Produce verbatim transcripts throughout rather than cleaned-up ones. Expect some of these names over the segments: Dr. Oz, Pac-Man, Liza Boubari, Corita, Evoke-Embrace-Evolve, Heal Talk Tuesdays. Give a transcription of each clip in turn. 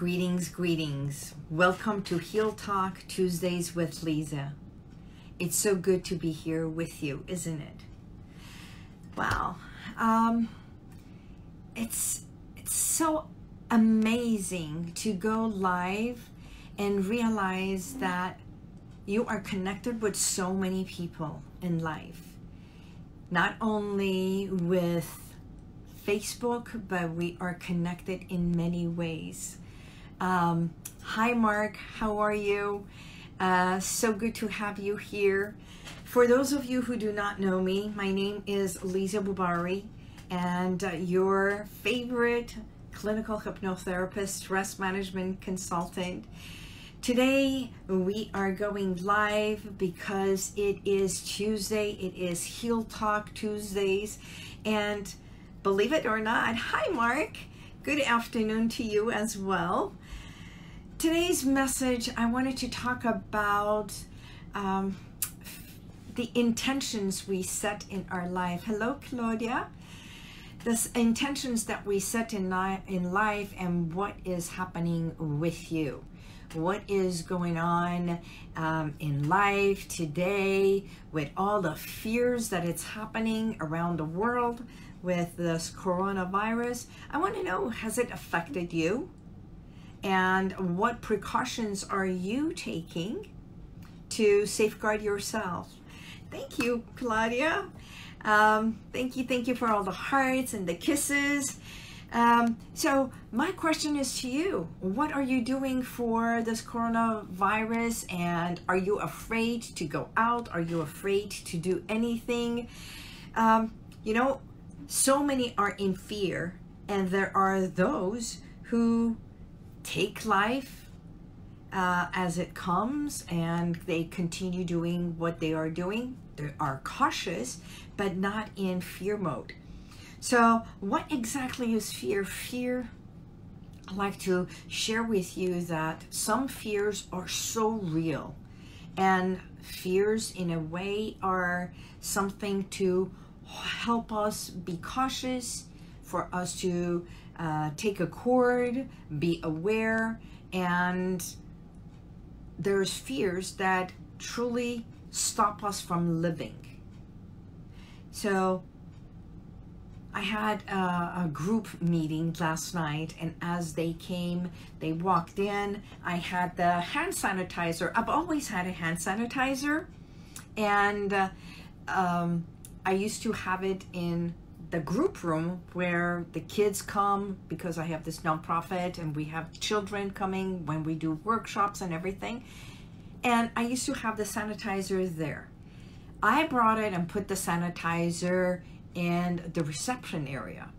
greetings, greetings. Welcome to Heal Talk Tuesdays with Liza. It's so good to be here with you, isn't it? Wow. Um, it's, it's so amazing to go live and realize that you are connected with so many people in life. Not only with Facebook, but we are connected in many ways. Um, hi Mark, how are you? Uh, so good to have you here. For those of you who do not know me, my name is Liza Boubari, and uh, your favorite clinical hypnotherapist, stress management consultant. Today we are going live because it is Tuesday, it is Heal Talk Tuesdays, and believe it or not, hi Mark, good afternoon to you as well. Today's message, I wanted to talk about um, the intentions we set in our life. Hello Claudia. The intentions that we set in, li in life and what is happening with you. What is going on um, in life today with all the fears that it's happening around the world. With this coronavirus, I want to know, has it affected you? And what precautions are you taking to safeguard yourself? Thank you, Claudia. Um, thank you, thank you for all the hearts and the kisses. Um, so my question is to you, what are you doing for this coronavirus? And are you afraid to go out? Are you afraid to do anything? Um, you know, so many are in fear, and there are those who take life uh, as it comes, and they continue doing what they are doing. They are cautious, but not in fear mode. So what exactly is fear? Fear, I'd like to share with you that some fears are so real, and fears in a way are something to help us be cautious, for us to uh, take a cord, be aware. And there's fears that truly stop us from living. So I had a, a group meeting last night, and as they came, they walked in, I had the hand sanitizer. I've always had a hand sanitizer, and uh, um, I used to have it in the group room where the kids come, because I have this nonprofit and we have children coming when we do workshops and everything. And I used to have the sanitizer there. I brought it and put the sanitizer in the reception area.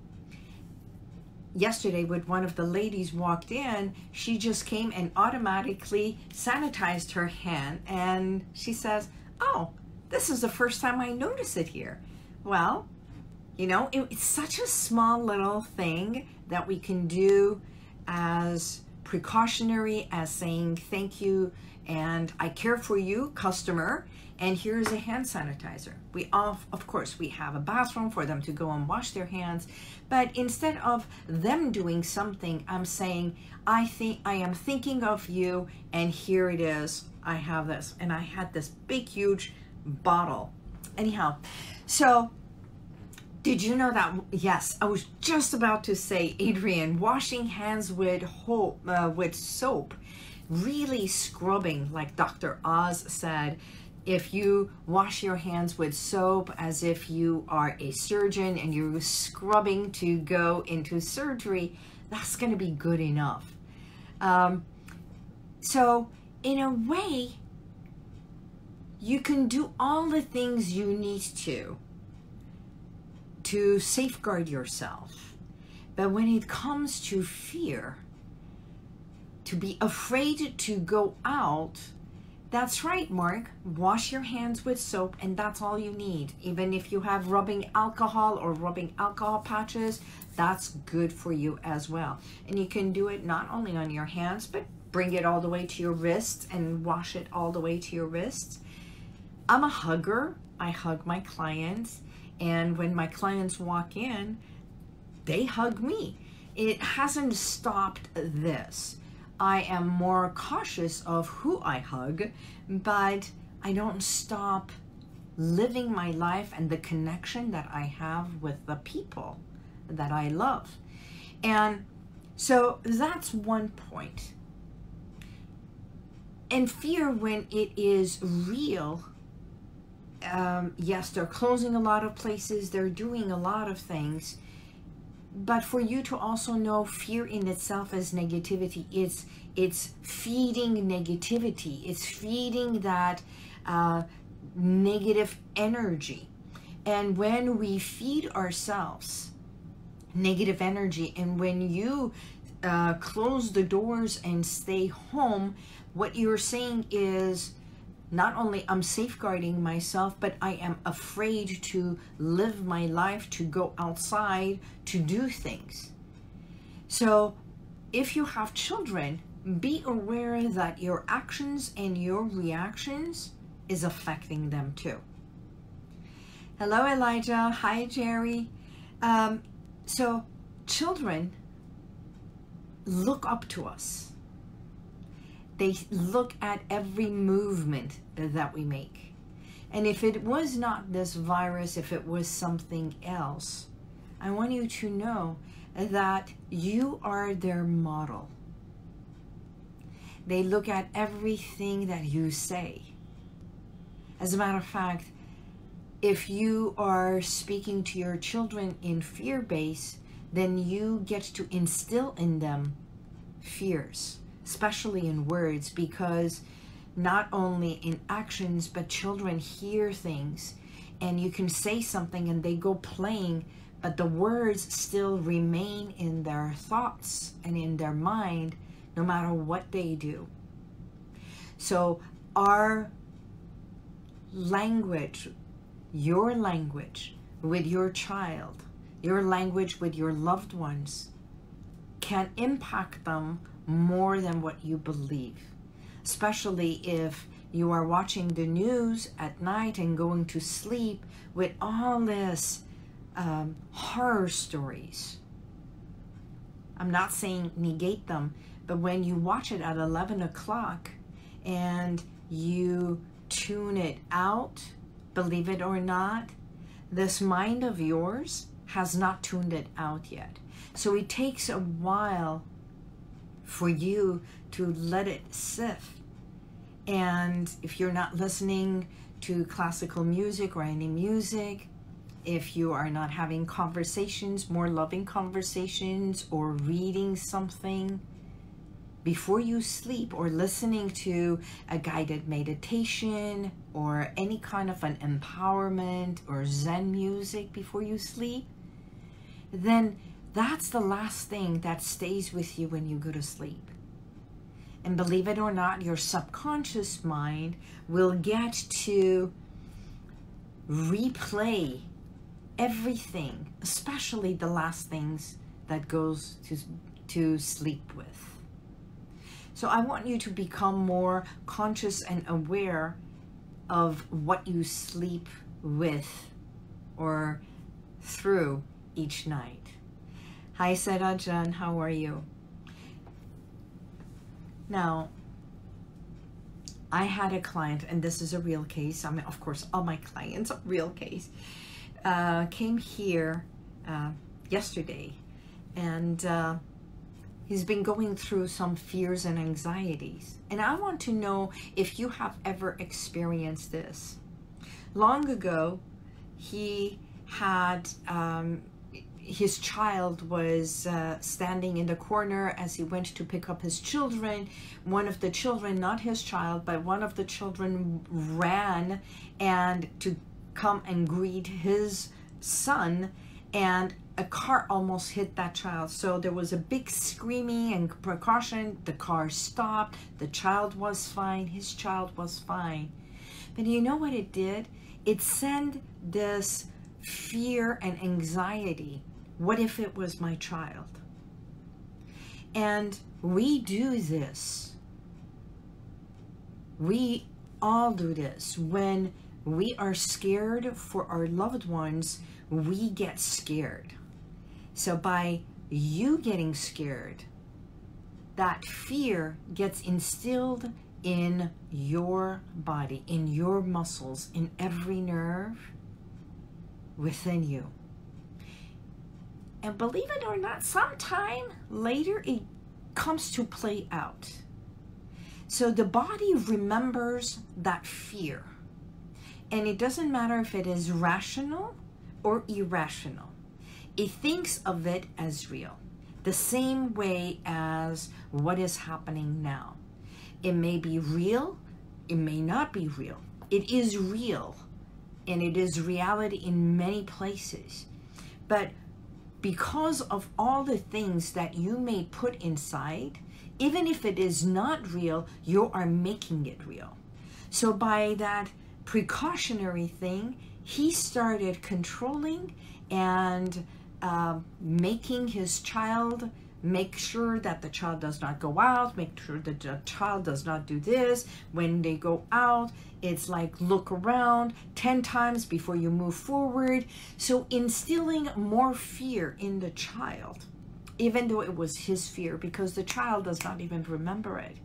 Yesterday, when one of the ladies walked in, she just came and automatically sanitized her hand, and she says, "Oh, this is the first time I notice it here." Well, you know, it, it's such a small little thing that we can do as precautionary, as saying thank you and I care for you, customer, and here's a hand sanitizer. We all, of course, we have a bathroom for them to go and wash their hands, but instead of them doing something, I'm saying, I think I am thinking of you, and here it is. I have this, and I had this big, huge bottle. Anyhow, so did you know that? Yes, I was just about to say, Adrian, washing hands with hope, uh, with soap, really scrubbing, like Doctor Oz said, if you wash your hands with soap as if you are a surgeon and you're scrubbing to go into surgery, that's going to be good enough. Um, so in a way, you can do all the things you need to, to safeguard yourself. But when it comes to fear, to be afraid to go out, that's right, Mark, wash your hands with soap, and that's all you need. Even if you have rubbing alcohol or rubbing alcohol patches, that's good for you as well. And you can do it not only on your hands, but bring it all the way to your wrists and wash it all the way to your wrists. I'm a hugger. I hug my clients, and when my clients walk in, they hug me. It hasn't stopped this. I am more cautious of who I hug, but I don't stop living my life and the connection that I have with the people that I love. And so that's one point. And fear, when it is real, um, yes, they're closing a lot of places, they're doing a lot of things, but for you to also know fear in itself is negativity. It's, it's feeding negativity. It's feeding that uh, negative energy. And when we feed ourselves negative energy, and when you uh, close the doors and stay home, what you're saying is, not only I'm safeguarding myself, but I am afraid to live my life, to go outside, to do things. So if you have children, be aware that your actions and your reactions is affecting them too. Hello, Elijah. Hi, Jerry. Um, so children look up to us. They look at every movement that we make. And if it was not this virus, if it was something else, I want you to know that you are their model. They look at everything that you say. As a matter of fact, if you are speaking to your children in fear base, then you get to instill in them fears, especially in words, because not only in actions, but children hear things, and you can say something and they go playing, but the words still remain in their thoughts and in their mind, no matter what they do. So our language, your language with your child, your language with your loved ones, can impact them more than what you believe, especially if you are watching the news at night and going to sleep with all this um, horror stories. I'm not saying negate them, but when you watch it at eleven o'clock and you tune it out, believe it or not, this mind of yours has not tuned it out yet. So it takes a while for you to let it sift. And if you're not listening to classical music or any music, if you are not having conversations, more loving conversations, or reading something before you sleep, or listening to a guided meditation or any kind of an empowerment or Zen music before you sleep, then that's the last thing that stays with you when you go to sleep. And believe it or not, your subconscious mind will get to replay everything, especially the last things that goes to, to sleep with. So I want you to become more conscious and aware of what you sleep with or through each night. Hi Sarajan, how are you? Now, I had a client, and this is a real case. I mean, of course, all my clients are real case. Uh, came here uh, yesterday, and uh, he's been going through some fears and anxieties. And I want to know if you have ever experienced this. Long ago, he had... Um, his child was uh, standing in the corner as he went to pick up his children. One of the children, not his child, but one of the children ran and to come and greet his son, and a car almost hit that child. So there was a big screaming and precaution. The car stopped. The child was fine. His child was fine. But you know what it did? It sent this fear and anxiety. What if it was my child? And we do this. We all do this. When we are scared for our loved ones, we get scared. So by you getting scared, that fear gets instilled in your body, in your muscles, in every nerve within you. And believe it or not, sometime later it comes to play out. So the body remembers that fear. And it doesn't matter if it is rational or irrational. It thinks of it as real, the same way as what is happening now. It may be real, it may not be real. It is real, and it is reality in many places. But because of all the things that you may put inside, even if it is not real, you are making it real. So by that precautionary thing, he started controlling and uh, making his child make sure that the child does not go out, make sure that the child does not do this. When they go out, it's like look around ten times before you move forward. So instilling more fear in the child, even though it was his fear, because the child does not even remember it.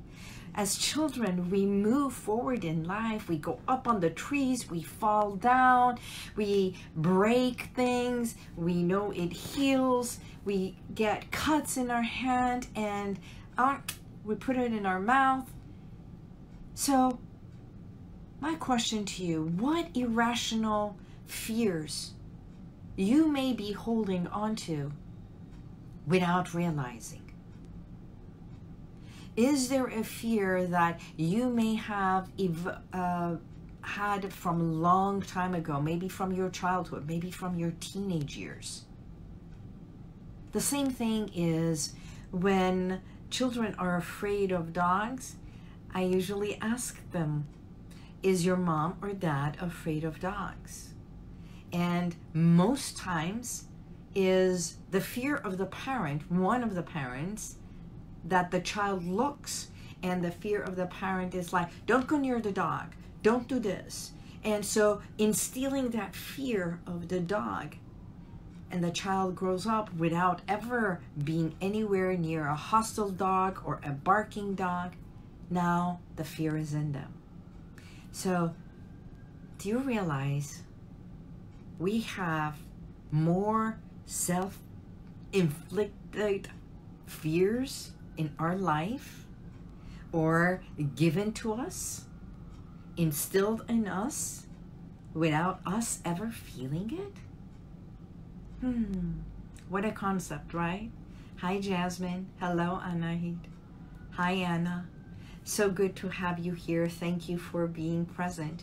As children, we move forward in life. We go up on the trees, we fall down, we break things, we know it heals, we get cuts in our hand, and uh, we put it in our mouth. So my question to you, what irrational fears you may be holding onto without realizing? Is there a fear that you may have uh, had from a long time ago, maybe from your childhood, maybe from your teenage years? The same thing is when children are afraid of dogs, I usually ask them, is your mom or dad afraid of dogs? And most times is the fear of the parent, one of the parents, that the child looks, and the fear of the parent is like, don't go near the dog, don't do this. And so instilling that fear of the dog, and the child grows up without ever being anywhere near a hostile dog or a barking dog. Now the fear is in them. So do you realize we have more self-inflicted fears in our life, or given to us, instilled in us, without us ever feeling it? Hmm, what a concept, right? Hi, Jasmine. Hello, Anahid. Hi, Anna. So good to have you here. Thank you for being present.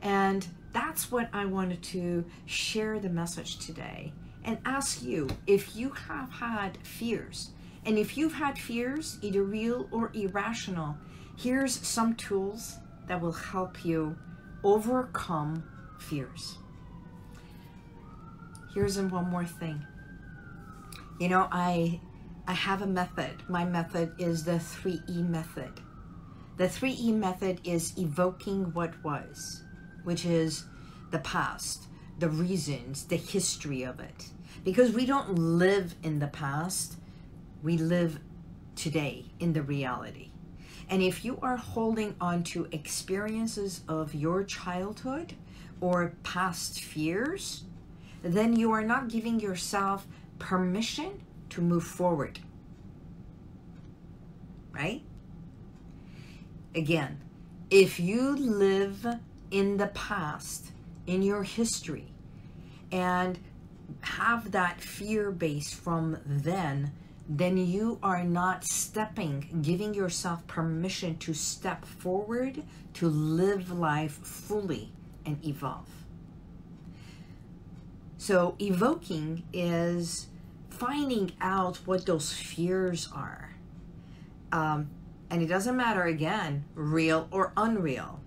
And that's what I wanted to share the message today, and ask you if you have had fears. And if you've had fears, either real or irrational, here's some tools that will help you overcome fears. Here's one more thing. You know, I, I have a method. My method is the three E method. The three E method is evoking what was, which is the past, the reasons, the history of it. Because we don't live in the past, we live today in the reality. And if you are holding on to experiences of your childhood or past fears, then you are not giving yourself permission to move forward, right? Again, if you live in the past, in your history, and have that fear base from then, then you are not stepping, giving yourself permission to step forward, to live life fully and evolve. So evoking is finding out what those fears are. Um, and it doesn't matter, again, real or unreal.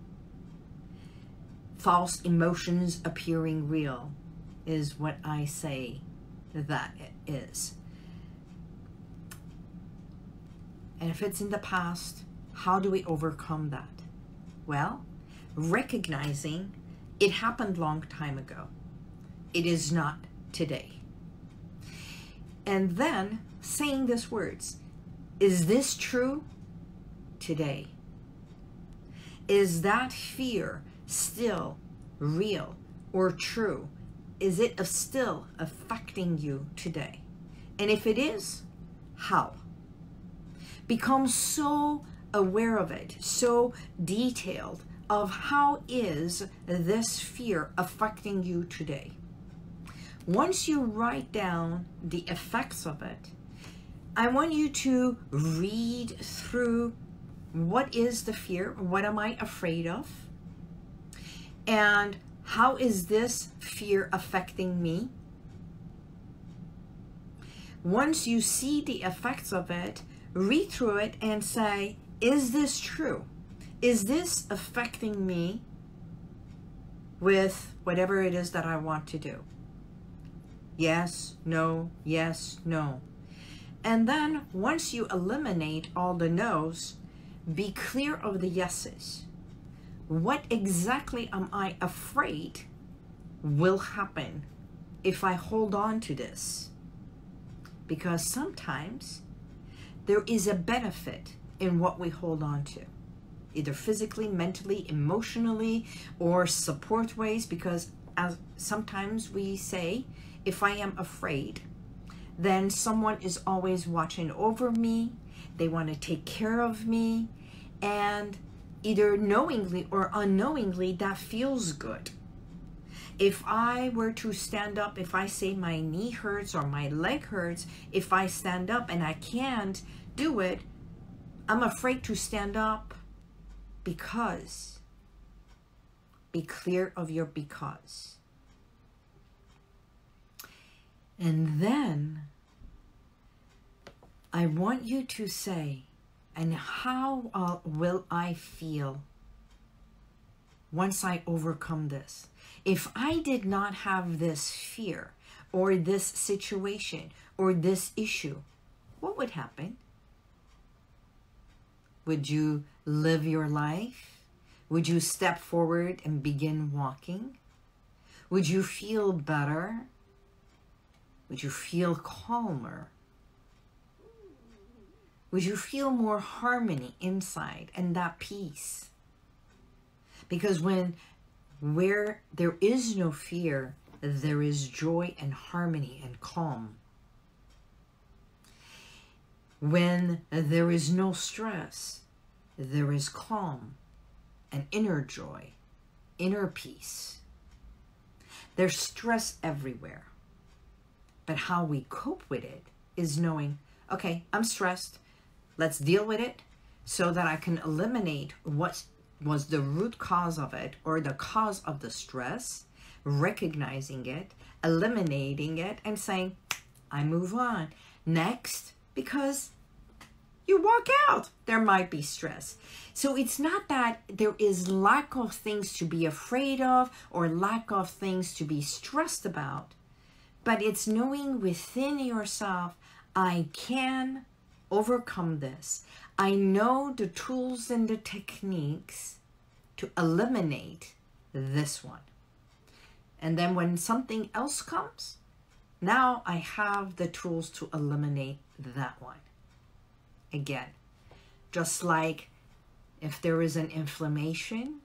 False emotions appearing real is what I say that it is. And if it's in the past, how do we overcome that? Well, recognizing it happened long time ago. It is not today. And then saying these words, Is this true today? Is that fear still real or true? Is it still affecting you today? And if it is, how? Become so aware of it, so detailed of how is this fear affecting you today. Once you write down the effects of it, I want you to read through what is the fear, what am I afraid of, and how is this fear affecting me? Once you see the effects of it, read through it and say, is this true? Is this affecting me with whatever it is that I want to do? Yes, no, yes, no. And then once you eliminate all the no's, be clear of the yeses. What exactly am I afraid will happen if I hold on to this? Because sometimes there is a benefit in what we hold on to, either physically, mentally, emotionally, or support ways, because as sometimes we say, if I am afraid, then someone is always watching over me, they want to take care of me, and either knowingly or unknowingly, that feels good. If I were to stand up, if I say my knee hurts or my leg hurts, if I stand up and I can't do it, I'm afraid to stand up because. Be clear of your because. And then I want you to say, and how uh, will I feel once I overcome this? If I did not have this fear or this situation or this issue, what would happen? Would you live your life? Would you step forward and begin walking? Would you feel better? Would you feel calmer? Would you feel more harmony inside and that peace? Because when Where there is no fear, there is joy and harmony and calm. When there is no stress, there is calm and inner joy, inner peace. There's stress everywhere. But how we cope with it is knowing, okay, I'm stressed. Let's deal with it so that I can eliminate what's was the root cause of it or the cause of the stress, recognizing it, eliminating it, and saying, I move on. Next, because you walk out, there might be stress. So it's not that there is lack of things to be afraid of or lack of things to be stressed about, but it's knowing within yourself, I can overcome this. I know the tools and the techniques to eliminate this one. And then when something else comes, now I have the tools to eliminate that one. Again, just like if there is an inflammation,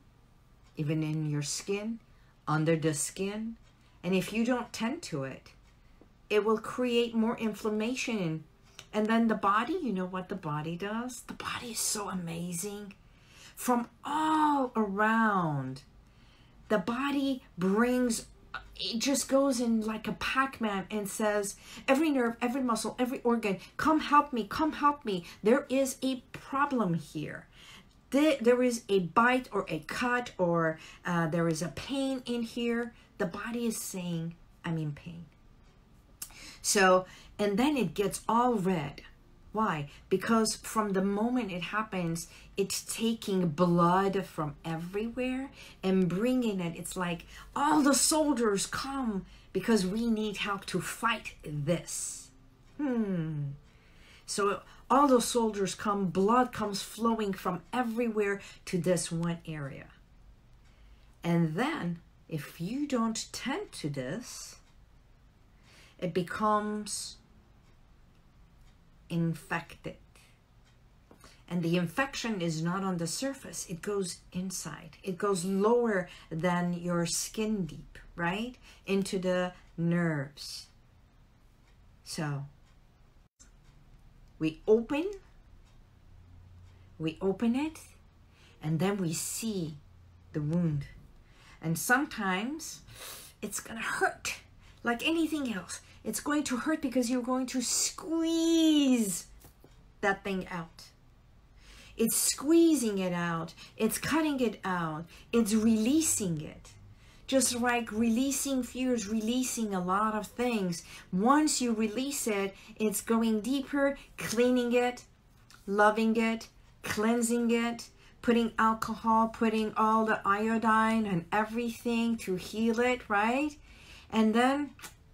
even in your skin, under the skin, and if you don't tend to it, it will create more inflammation. And then the body, you know what the body does? The body is so amazing. From all around, the body brings, it just goes in like a Pac-Man and says, every nerve, every muscle, every organ, come help me, come help me. There is a problem here. There, there is a bite or a cut or uh, there is a pain in here. The body is saying, I'm in pain. So, and then it gets all red. Why? Because from the moment it happens, it's taking blood from everywhere and bringing it. It's like all the soldiers come because we need help to fight this. Hmm. So all the soldiers come, blood comes flowing from everywhere to this one area. And then if you don't tend to this, it becomes infected. And the infection is not on the surface. It goes inside. It goes lower than your skin deep, right? Into the nerves. So we open, we open it, and then we see the wound. And sometimes it's gonna hurt like anything else. It's going to hurt because you're going to squeeze that thing out. It's squeezing it out. It's cutting it out. It's releasing it. Just like releasing fears, releasing a lot of things. Once you release it, it's going deeper, cleaning it, loving it, cleansing it, putting alcohol, putting all the iodine and everything to heal it, right? And then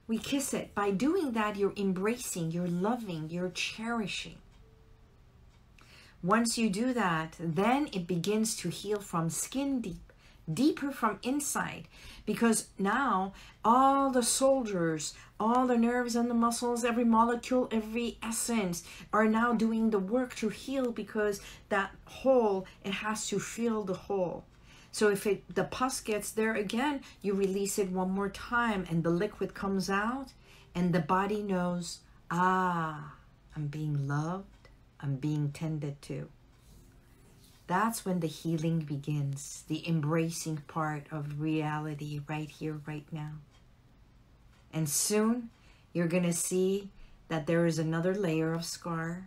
we kiss it. By doing that, you're embracing, you're loving, you're cherishing. Once you do that, then it begins to heal from skin deep, deeper from inside, because now all the soldiers, all the nerves and the muscles, every molecule, every essence are now doing the work to heal, because that hole, it has to fill the hole. So if it, the pus gets there again, you release it one more time and the liquid comes out and the body knows, ah, I'm being loved. I'm being tended to. That's when the healing begins, the embracing part of reality right here, right now. And soon you're gonna see that there is another layer of scar,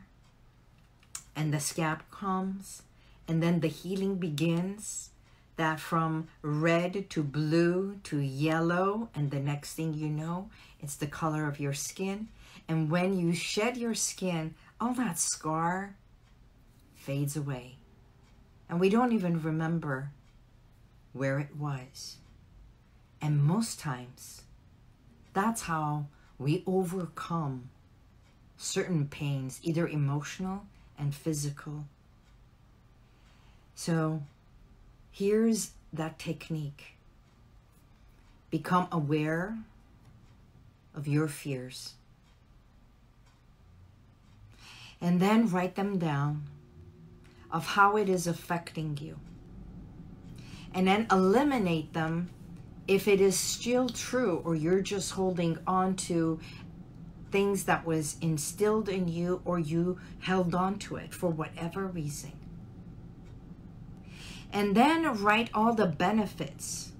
and the scab comes, and then the healing begins, that from red to blue to yellow, and the next thing you know, it's the color of your skin. And when you shed your skin, all that scar fades away, and we don't even remember where it was. And most times, that's how we overcome certain pains, either emotional and physical. So here's that technique. Become aware of your fears. And then write them down of how it is affecting you. And then eliminate them if it is still true, or you're just holding on to things that was instilled in you, or you held on to it for whatever reason. And then write all the benefits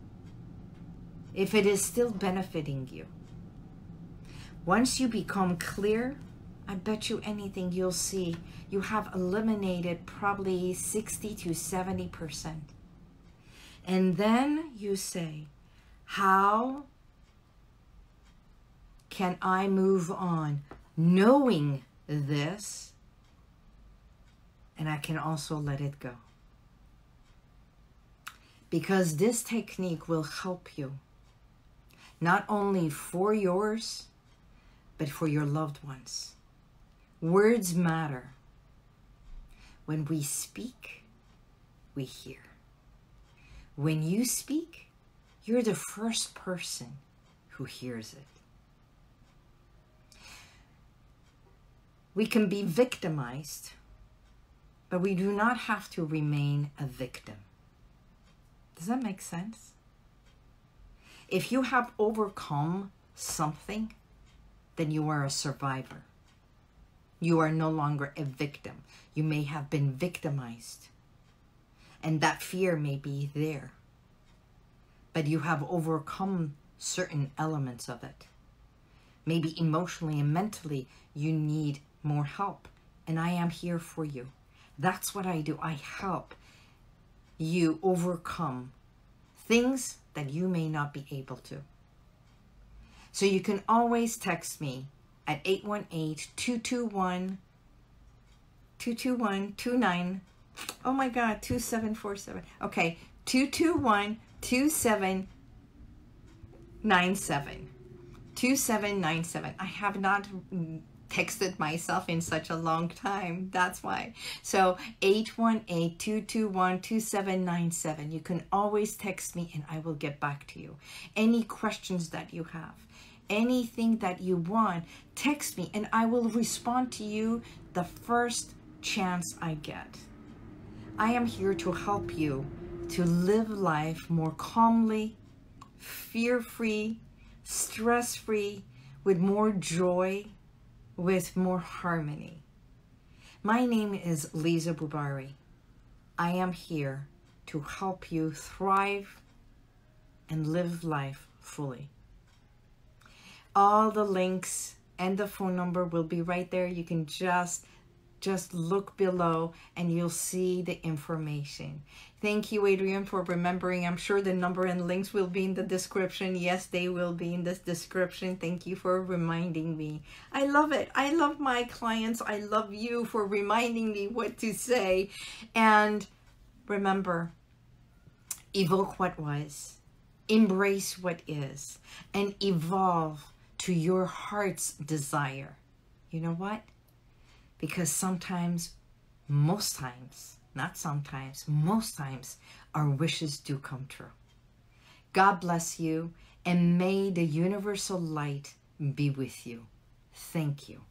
if it is still benefiting you. Once you become clear, I bet you anything, you'll see you have eliminated probably sixty to seventy percent. And then you say, how can I move on knowing this? And I can also let it go. Because this technique will help you, not only for yours, but for your loved ones. Words matter. When we speak, we hear. When you speak, you're the first person who hears it. We can be victimized, but we do not have to remain a victim. Does that make sense? If you have overcome something, then you are a survivor. You are no longer a victim. You may have been victimized, and that fear may be there, but you have overcome certain elements of it. Maybe emotionally and mentally, you need more help, and I am here for you. That's what I do. I help you overcome things that you may not be able to. So you can always text me at eight one eight, two two one, two two one, two nine, oh my God, two seven four seven, okay, two two one, two seven nine seven, two seven nine seven. I have not texted myself in such a long time, that's why. So eight one eight, two two one, two seven nine seven, you can always text me and I will get back to you. Any questions that you have, anything that you want, text me and I will respond to you the first chance I get. I am here to help you to live life more calmly, fear-free, stress-free, with more joy, with more harmony. My name is Liza Boubari. I am here to help you thrive and live life fully. All the links and the phone number will be right there. You can just Just look below and you'll see the information. Thank you, Adrian, for remembering. I'm sure the number and links will be in the description. Yes, they will be in this description. Thank you for reminding me. I love it. I love my clients. I love you for reminding me what to say. And remember, evoke what was, embrace what is, and evolve to your heart's desire. You know what? Because sometimes, most times, not sometimes, most times, our wishes do come true. God bless you, and may the universal light be with you. Thank you.